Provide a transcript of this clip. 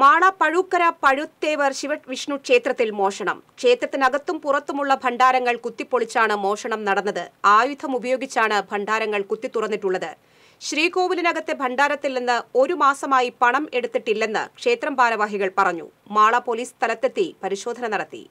മാള പഴൂക്കര പഴുത്തേവർ ശിവവിഷ്ണു ക്ഷേത്രത്തിൽ മോഷണം. ക്ഷേത്രത്തിനകത്തും പുറത്തുമുള്ള ഭണ്ഡാരങ്ങൾ കുത്തിപ്പൊളിച്ചാണ് മോഷണം നടന്നത്. ആയുധം ഉപയോഗിച്ചാണ് ഭണ്ഡാരങ്ങൾ കുത്തി തുറന്നിട്ടുള്ളത്. ശ്രീകോവിലിനകത്തെ ഭണ്ഡാരത്തിൽ നിന്ന് ഒരു മാസമായി പണം എടുത്തിട്ടില്ലെന്ന് ക്ഷേത്രം ഭാരവാഹികൾ പറഞ്ഞു. മാള പോലീസ് സ്ഥലത്തെത്തി പരിശോധന നടത്തി.